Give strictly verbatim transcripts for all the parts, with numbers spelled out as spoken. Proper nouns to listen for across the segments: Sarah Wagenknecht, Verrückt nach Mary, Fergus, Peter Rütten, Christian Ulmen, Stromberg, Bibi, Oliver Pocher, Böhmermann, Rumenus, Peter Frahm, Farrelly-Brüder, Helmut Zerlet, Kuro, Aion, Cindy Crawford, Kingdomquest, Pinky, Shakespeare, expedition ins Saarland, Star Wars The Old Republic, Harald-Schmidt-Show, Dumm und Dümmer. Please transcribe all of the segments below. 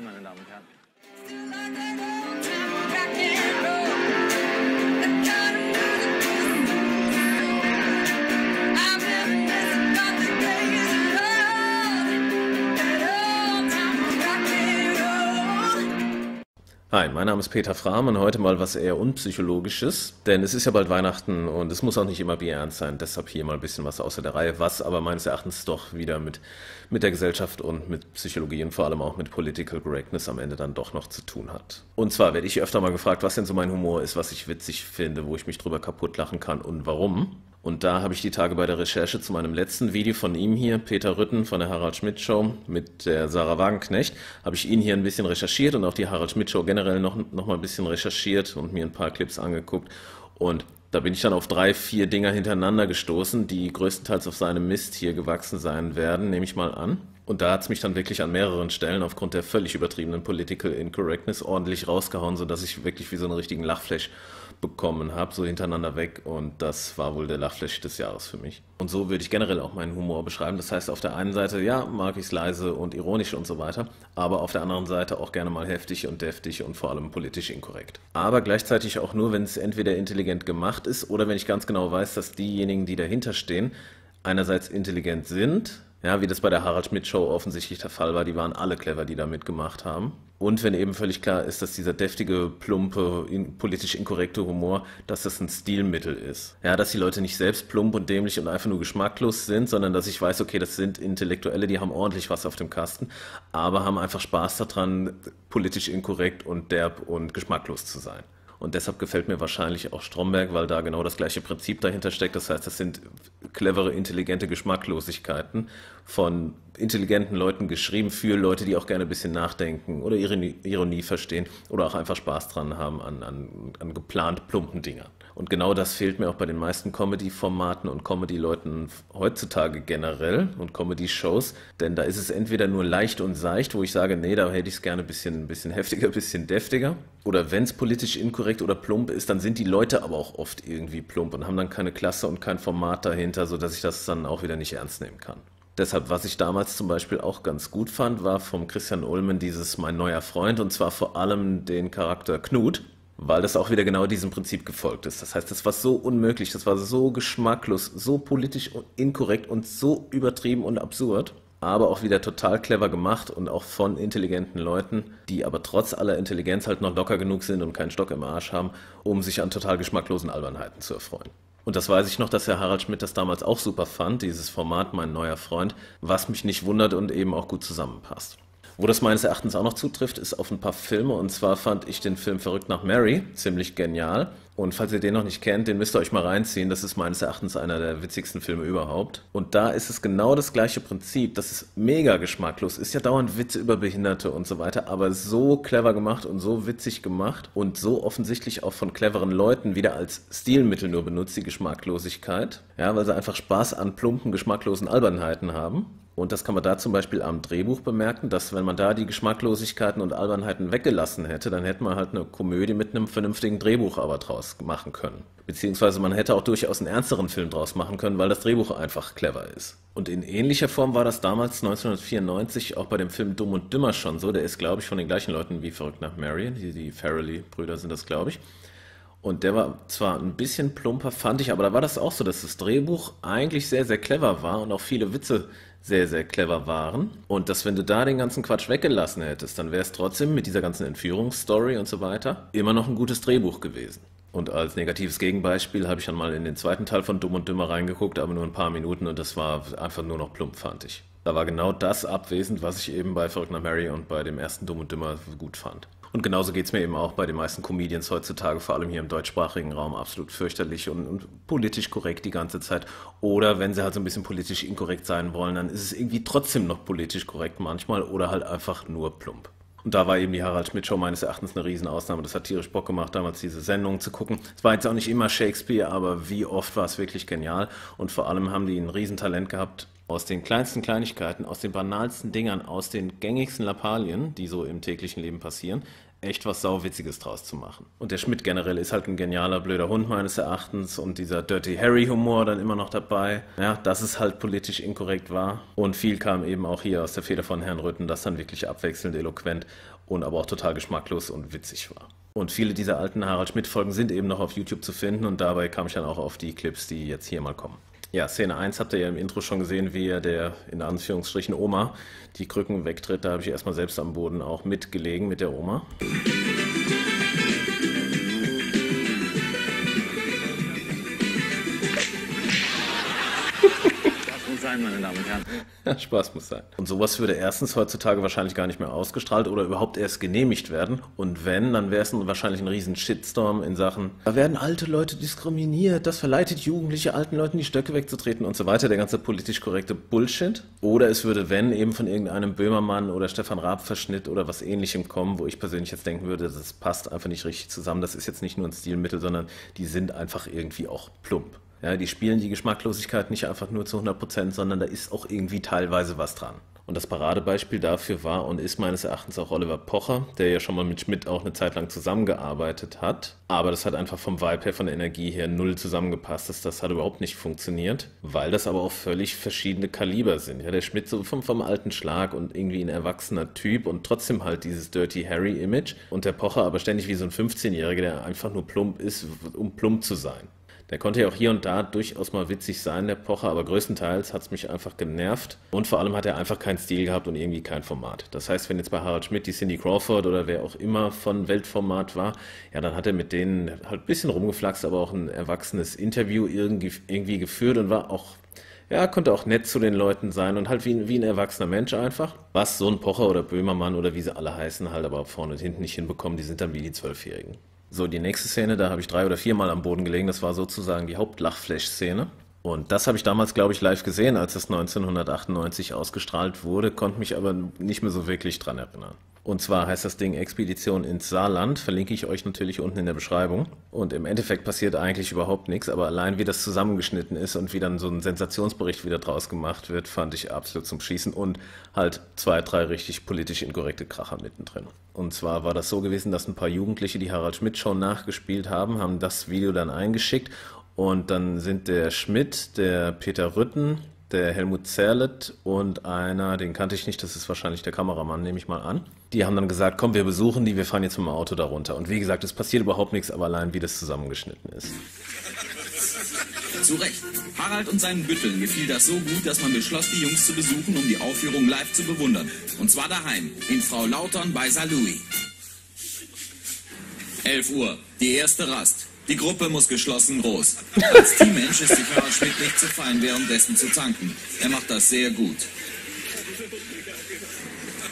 sein, meine Damen und Herren. Hi, mein Name ist Peter Frahm und heute mal was eher Unpsychologisches, denn es ist ja bald Weihnachten und es muss auch nicht immer bierernst sein, deshalb hier mal ein bisschen was außer der Reihe, was aber meines Erachtens doch wieder mit, mit der Gesellschaft und mit Psychologie und vor allem auch mit Political Correctness am Ende dann doch noch zu tun hat. Und zwar werde ich öfter mal gefragt, was denn so mein Humor ist, was ich witzig finde, wo ich mich drüber kaputt lachen kann und warum. Und da habe ich die Tage bei der Recherche zu meinem letzten Video von ihm hier, Peter Rütten von der Harald-Schmidt-Show mit der Sarah Wagenknecht, habe ich ihn hier ein bisschen recherchiert und auch die Harald-Schmidt-Show generell noch, noch mal ein bisschen recherchiert und mir ein paar Clips angeguckt. Und da bin ich dann auf drei, vier Dinger hintereinander gestoßen, die größtenteils auf seinem Mist hier gewachsen sein werden, nehme ich mal an. Und da hat es mich dann wirklich an mehreren Stellen aufgrund der völlig übertriebenen Political Incorrectness ordentlich rausgehauen, sodass ich wirklich wie so einen richtigen Lachflash bekommen habe, so hintereinander weg, und das war wohl der Lachflash des Jahres für mich. Und so würde ich generell auch meinen Humor beschreiben, das heißt auf der einen Seite, ja, mag ich es leise und ironisch und so weiter, aber auf der anderen Seite auch gerne mal heftig und deftig und vor allem politisch inkorrekt. Aber gleichzeitig auch nur, wenn es entweder intelligent gemacht ist oder wenn ich ganz genau weiß, dass diejenigen, die dahinter stehen, einerseits intelligent sind, ja, wie das bei der Harald-Schmidt-Show offensichtlich der Fall war, die waren alle clever, die da mitgemacht haben. Und wenn eben völlig klar ist, dass dieser deftige, plumpe, in, politisch inkorrekte Humor, dass das ein Stilmittel ist. Ja, dass die Leute nicht selbst plump und dämlich und einfach nur geschmacklos sind, sondern dass ich weiß, okay, das sind Intellektuelle, die haben ordentlich was auf dem Kasten, aber haben einfach Spaß daran, politisch inkorrekt und derb und geschmacklos zu sein. Und deshalb gefällt mir wahrscheinlich auch Stromberg, weil da genau das gleiche Prinzip dahinter steckt. Das heißt, das sind clevere, intelligente Geschmacklosigkeiten von intelligenten Leuten geschrieben für Leute, die auch gerne ein bisschen nachdenken oder Ironie, Ironie verstehen oder auch einfach Spaß dran haben an, an, an geplant plumpen Dingern. Und genau das fehlt mir auch bei den meisten Comedy-Formaten und Comedy-Leuten heutzutage generell und Comedy-Shows, denn da ist es entweder nur leicht und seicht, wo ich sage, nee, da hätte ich es gerne ein bisschen, ein bisschen heftiger, ein bisschen deftiger. Oder wenn es politisch inkorrekt oder plump ist, dann sind die Leute aber auch oft irgendwie plump und haben dann keine Klasse und kein Format dahinter, sodass ich das dann auch wieder nicht ernst nehmen kann. Deshalb, was ich damals zum Beispiel auch ganz gut fand, war vom Christian Ulmen dieses Mein neuer Freund, und zwar vor allem den Charakter Knut, weil das auch wieder genau diesem Prinzip gefolgt ist. Das heißt, das war so unmöglich, das war so geschmacklos, so politisch inkorrekt und so übertrieben und absurd, aber auch wieder total clever gemacht und auch von intelligenten Leuten, die aber trotz aller Intelligenz halt noch locker genug sind und keinen Stock im Arsch haben, um sich an total geschmacklosen Albernheiten zu erfreuen. Und das weiß ich noch, dass Herr Harald Schmidt das damals auch super fand, dieses Format Mein neuer Freund, was mich nicht wundert und eben auch gut zusammenpasst. Wo das meines Erachtens auch noch zutrifft, ist auf ein paar Filme, und zwar fand ich den Film Verrückt nach Mary ziemlich genial, und falls ihr den noch nicht kennt, den müsst ihr euch mal reinziehen, das ist meines Erachtens einer der witzigsten Filme überhaupt. Und da ist es genau das gleiche Prinzip, das ist mega geschmacklos, ist ja dauernd Witze über Behinderte und so weiter, aber so clever gemacht und so witzig gemacht und so offensichtlich auch von cleveren Leuten wieder als Stilmittel nur benutzt, die Geschmacklosigkeit, ja, weil sie einfach Spaß an plumpen, geschmacklosen Albernheiten haben. Und das kann man da zum Beispiel am Drehbuch bemerken, dass wenn man da die Geschmacklosigkeiten und Albernheiten weggelassen hätte, dann hätte man halt eine Komödie mit einem vernünftigen Drehbuch aber draus machen können. Beziehungsweise man hätte auch durchaus einen ernsteren Film draus machen können, weil das Drehbuch einfach clever ist. Und in ähnlicher Form war das damals neunzehnhundertvierundneunzig auch bei dem Film Dumm und Dümmer schon so. Der ist, glaube ich, von den gleichen Leuten wie Verrückt nach Mary, die, die Farrelly-Brüder sind das, glaube ich. Und der war zwar ein bisschen plumper, fand ich, aber da war das auch so, dass das Drehbuch eigentlich sehr, sehr clever war und auch viele Witze sehr, sehr clever waren. Und dass, wenn du da den ganzen Quatsch weggelassen hättest, dann wäre es trotzdem mit dieser ganzen Entführungsstory und so weiter immer noch ein gutes Drehbuch gewesen. Und als negatives Gegenbeispiel habe ich dann mal in den zweiten Teil von Dumm und Dümmer reingeguckt, aber nur ein paar Minuten, und das war einfach nur noch plump, fand ich. Da war genau das abwesend, was ich eben bei Verrückt nach Mary und bei dem ersten Dumm und Dümmer gut fand. Und genauso geht es mir eben auch bei den meisten Comedians heutzutage, vor allem hier im deutschsprachigen Raum, absolut fürchterlich und, und politisch korrekt die ganze Zeit. Oder wenn sie halt so ein bisschen politisch inkorrekt sein wollen, dann ist es irgendwie trotzdem noch politisch korrekt manchmal oder halt einfach nur plump. Und da war eben die Harald-Schmidt-Show meines Erachtens eine Riesenausnahme. Das hat tierisch Bock gemacht, damals diese Sendung zu gucken. Es war jetzt auch nicht immer Shakespeare, aber wie oft war es wirklich genial. Und vor allem haben die ein Riesentalent gehabt, aus den kleinsten Kleinigkeiten, aus den banalsten Dingern, aus den gängigsten Lappalien, die so im täglichen Leben passieren, echt was Sauwitziges draus zu machen. Und der Schmidt generell ist halt ein genialer, blöder Hund meines Erachtens und dieser Dirty Harry-Humor dann immer noch dabei, ja, dass es halt politisch inkorrekt war. Und viel kam eben auch hier aus der Feder von Herrn Rütten, das dann wirklich abwechselnd eloquent und aber auch total geschmacklos und witzig war. Und viele dieser alten Harald-Schmidt-Folgen sind eben noch auf YouTube zu finden und dabei kam ich dann auch auf die Clips, die jetzt hier mal kommen. Ja, Szene eins habt ihr ja im Intro schon gesehen, wie er der, in Anführungsstrichen, Oma die Krücken wegtritt. Da habe ich erstmal selbst am Boden auch mitgelegen mit der Oma. Spaß muss sein, meine Damen und Herren. Ja, Spaß muss sein. Und sowas würde erstens heutzutage wahrscheinlich gar nicht mehr ausgestrahlt oder überhaupt erst genehmigt werden. Und wenn, dann wäre es wahrscheinlich ein riesen Shitstorm in Sachen, da werden alte Leute diskriminiert, das verleitet Jugendliche, alten Leuten die Stöcke wegzutreten und so weiter, der ganze politisch korrekte Bullshit. Oder es würde, wenn, eben von irgendeinem Böhmermann oder Stefan Raab-Verschnitt oder was Ähnlichem kommen, wo ich persönlich jetzt denken würde, das passt einfach nicht richtig zusammen. Das ist jetzt nicht nur ein Stilmittel, sondern die sind einfach irgendwie auch plump. Ja, die spielen die Geschmacklosigkeit nicht einfach nur zu hundert Prozent, sondern da ist auch irgendwie teilweise was dran. Und das Paradebeispiel dafür war und ist meines Erachtens auch Oliver Pocher, der ja schon mal mit Schmidt auch eine Zeit lang zusammengearbeitet hat. Aber das hat einfach vom Vibe her, von der Energie her null zusammengepasst. Das, das hat überhaupt nicht funktioniert, weil das aber auch völlig verschiedene Kaliber sind. Ja, der Schmidt so vom, vom alten Schlag und irgendwie ein erwachsener Typ und trotzdem halt dieses Dirty Harry-Image. Und der Pocher aber ständig wie so ein fünfzehnjähriger, der einfach nur plump ist, um plump zu sein. Der konnte ja auch hier und da durchaus mal witzig sein, der Pocher, aber größtenteils hat es mich einfach genervt. Und vor allem hat er einfach keinen Stil gehabt und irgendwie kein Format. Das heißt, wenn jetzt bei Harald Schmidt die Cindy Crawford oder wer auch immer von Weltformat war, ja, dann hat er mit denen halt ein bisschen rumgeflaxt, aber auch ein erwachsenes Interview irgendwie, irgendwie geführt und war auch, ja, konnte auch nett zu den Leuten sein und halt wie, wie ein erwachsener Mensch einfach. Was so ein Pocher oder Böhmermann oder wie sie alle heißen halt aber vorne und hinten nicht hinbekommen, die sind dann wie die Zwölfjährigen. So, die nächste Szene, da habe ich drei oder viermal am Boden gelegen. Das war sozusagen die Hauptlachflash-Szene. Und das habe ich damals, glaube ich, live gesehen, als es neunzehnhundertachtundneunzig ausgestrahlt wurde, konnte mich aber nicht mehr so wirklich dran erinnern. Und zwar heißt das Ding Expedition ins Saarland, verlinke ich euch natürlich unten in der Beschreibung. Und im Endeffekt passiert eigentlich überhaupt nichts, aber allein wie das zusammengeschnitten ist und wie dann so ein Sensationsbericht wieder draus gemacht wird, fand ich absolut zum Schießen und halt zwei, drei richtig politisch inkorrekte Kracher mittendrin. Und zwar war das so gewesen, dass ein paar Jugendliche die Harald-Schmidt-Show nachgespielt haben, haben das Video dann eingeschickt und dann sind der Schmidt, der Peter Rütten, der Helmut Zerlet und einer, den kannte ich nicht, das ist wahrscheinlich der Kameramann, nehme ich mal an. Die haben dann gesagt, komm, wir besuchen die, wir fahren jetzt mit dem Auto da runter. Und wie gesagt, es passiert überhaupt nichts, aber allein wie das zusammengeschnitten ist. Zu Recht. Harald und seinen Bütteln gefiel das so gut, dass man beschloss, die Jungs zu besuchen, um die Aufführung live zu bewundern. Und zwar daheim, in Frau Lautern bei Sankt Louis. elf Uhr, die erste Rast. Die Gruppe muss geschlossen groß. Als Teammensch ist sich Harald Schmidt nicht zu fein, währenddessen zu tanken. Er macht das sehr gut.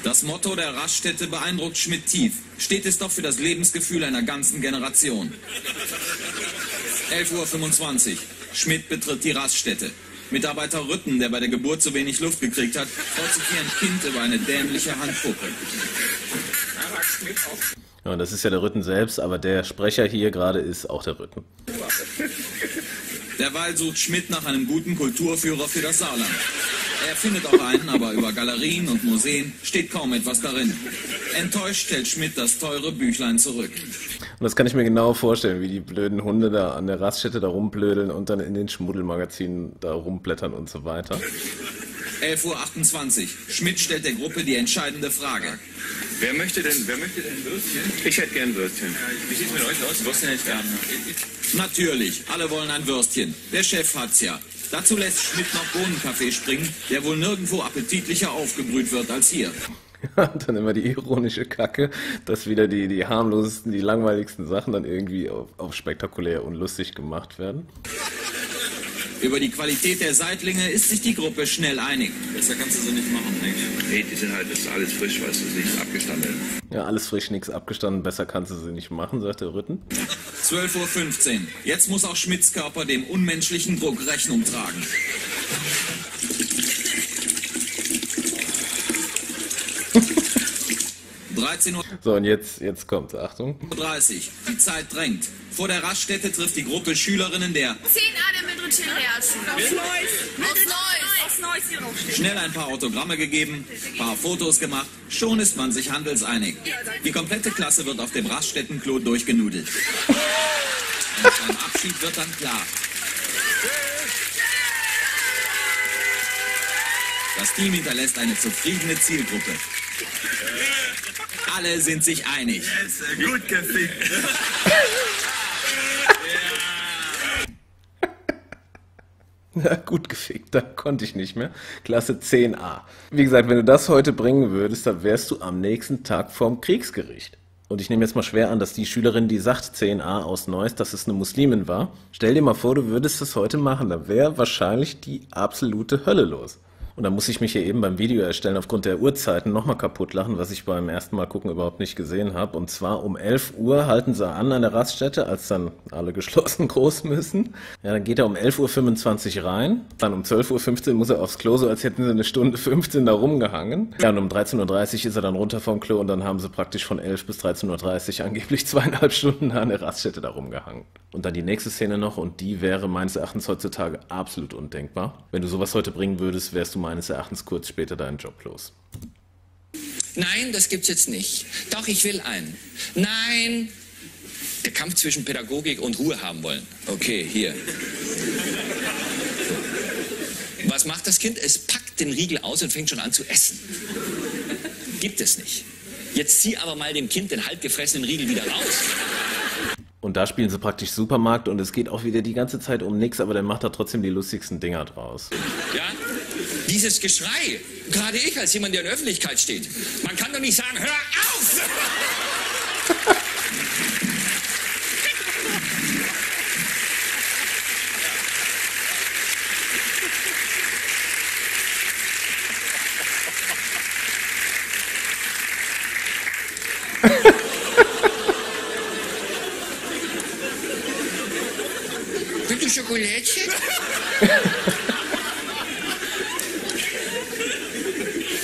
Das Motto der Raststätte beeindruckt Schmidt tief. Steht es doch für das Lebensgefühl einer ganzen Generation. elf Uhr fünfundzwanzig. Schmidt betritt die Raststätte. Mitarbeiter Rütten, der bei der Geburt zu wenig Luft gekriegt hat, freut sich wie ein Kind über eine dämliche Handpuppe. Harald Schmidt auf. Ja, das ist ja der Rütten selbst, aber der Sprecher hier gerade ist auch der Rütten. Derweil sucht Schmidt nach einem guten Kulturführer für das Saarland. Er findet auch einen, aber über Galerien und Museen steht kaum etwas darin. Enttäuscht stellt Schmidt das teure Büchlein zurück. Und das kann ich mir genau vorstellen, wie die blöden Hunde da an der Raststätte da rumblödeln und dann in den Schmuddelmagazinen da rumblättern und so weiter. elf Uhr achtundzwanzig. Schmidt stellt der Gruppe die entscheidende Frage. Wer möchte denn, wer möchte denn Würstchen? Ich hätte gern Würstchen. Ja, wie sieht es mit euch aus? Würstchen hätte ich gern. Natürlich, alle wollen ein Würstchen. Der Chef hat's ja. Dazu lässt Schmidt noch Bohnenkaffee springen, der wohl nirgendwo appetitlicher aufgebrüht wird als hier. Und dann immer die ironische Kacke, dass wieder die, die harmlosesten, die langweiligsten Sachen dann irgendwie auf, auf spektakulär und lustig gemacht werden. Über die Qualität der Seitlinge ist sich die Gruppe schnell einig. Besser kannst du sie nicht machen, nicht? Nee, die sind halt, das ist alles frisch, weißt du, nichts abgestanden. Ja, alles frisch, nichts abgestanden, besser kannst du sie nicht machen, sagt der Rütten. zwölf Uhr fünfzehn. Jetzt muss auch Schmidts Körper dem unmenschlichen Druck Rechnung tragen. dreizehn Uhr. So, und jetzt, jetzt kommt, Achtung. dreißig. Die Zeit drängt. Vor der Raststätte trifft die Gruppe Schülerinnen der zehn A der Mittelschule Realschule. Aus Neuss. Aus Neuss. was Neues hier draufsteht. Schnell ein paar Autogramme gegeben, ein paar Fotos gemacht, schon ist man sich handelseinig. Die komplette Klasse wird auf dem Raststättenklo durchgenudelt. Und beim Abschied wird dann klar, das Team hinterlässt eine zufriedene Zielgruppe. Alle sind sich einig. Gut gefickt. Ja, gut gefickt, da konnte ich nicht mehr. Klasse zehn a. Wie gesagt, wenn du das heute bringen würdest, dann wärst du am nächsten Tag vorm Kriegsgericht. Und ich nehme jetzt mal schwer an, dass die Schülerin, die sagt zehn a aus Neuss, dass es eine Muslimin war. Stell dir mal vor, du würdest das heute machen, da wäre wahrscheinlich die absolute Hölle los. Und dann muss ich mich hier eben beim Video erstellen aufgrund der Uhrzeiten nochmal kaputt lachen, was ich beim ersten Mal gucken überhaupt nicht gesehen habe. Und zwar um elf Uhr halten sie an an der Raststätte, als dann alle geschlossen groß müssen. Ja, dann geht er um elf Uhr fünfundzwanzig rein, dann um zwölf Uhr fünfzehn muss er aufs Klo, so als hätten sie eine Stunde fünfzehn da rumgehangen. Ja, und um dreizehn Uhr dreißig ist er dann runter vom Klo und dann haben sie praktisch von elf bis dreizehn Uhr dreißig angeblich zweieinhalb Stunden da an der Raststätte da rumgehangen. Und dann die nächste Szene noch, und die wäre meines Erachtens heutzutage absolut undenkbar. Wenn du sowas heute bringen würdest, wärst du meines Erachtens kurz später deinen Job los. Nein, das gibt's jetzt nicht. Doch, ich will einen. Nein! Der Kampf zwischen Pädagogik und Ruhe haben wollen. Okay, hier. Was macht das Kind? Es packt den Riegel aus und fängt schon an zu essen. Gibt es nicht. Jetzt zieh aber mal dem Kind den halb gefressenen Riegel wieder raus. Und da spielen sie praktisch Supermarkt und es geht auch wieder die ganze Zeit um nichts, aber der macht da trotzdem die lustigsten Dinger draus. Ja, dieses Geschrei, gerade ich als jemand, der in der Öffentlichkeit steht, man kann doch nicht sagen, hör auf! Schokolädchen?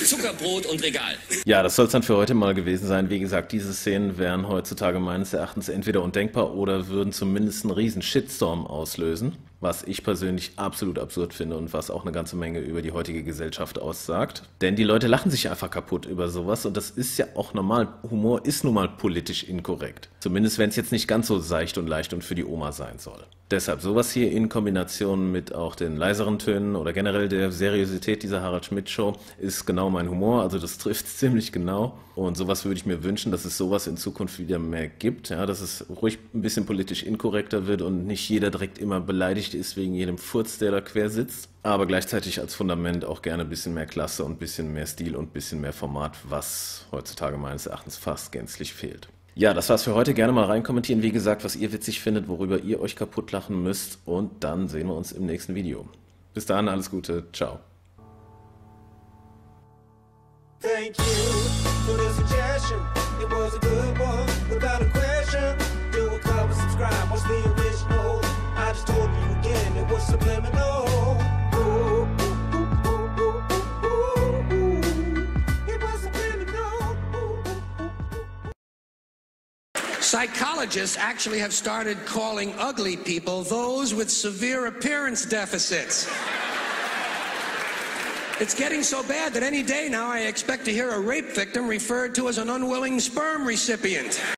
Zuckerbrot und Regal. Ja, das soll es dann für heute mal gewesen sein. Wie gesagt, diese Szenen wären heutzutage meines Erachtens entweder undenkbar oder würden zumindest einen riesen Shitstorm auslösen, was ich persönlich absolut absurd finde und was auch eine ganze Menge über die heutige Gesellschaft aussagt. Denn die Leute lachen sich einfach kaputt über sowas und das ist ja auch normal. Humor ist nun mal politisch inkorrekt. Zumindest wenn es jetzt nicht ganz so seicht und leicht und für die Oma sein soll. Deshalb sowas hier in Kombination mit auch den leiseren Tönen oder generell der Seriosität dieser Harald-Schmidt-Show ist genau mein Humor, also das trifft es ziemlich genau. Und sowas würde ich mir wünschen, dass es sowas in Zukunft wieder mehr gibt, ja, dass es ruhig ein bisschen politisch inkorrekter wird und nicht jeder direkt immer beleidigt ist wegen jedem Furz, der da quer sitzt. Aber gleichzeitig als Fundament auch gerne ein bisschen mehr Klasse und ein bisschen mehr Stil und ein bisschen mehr Format, was heutzutage meines Erachtens fast gänzlich fehlt. Ja, das war's für heute. Gerne mal reinkommentieren, wie gesagt, was ihr witzig findet, worüber ihr euch kaputt lachen müsst. Und dann sehen wir uns im nächsten Video. Bis dahin, alles Gute. Ciao. Thank you for the suggestion. It was a good one, without a question. Do a cover, subscribe, watch the original. I just told you again, it was subliminal. Psychologists actually have started calling ugly people those with severe appearance deficits. It's getting so bad that any day now I expect to hear a rape victim referred to as an unwilling sperm recipient.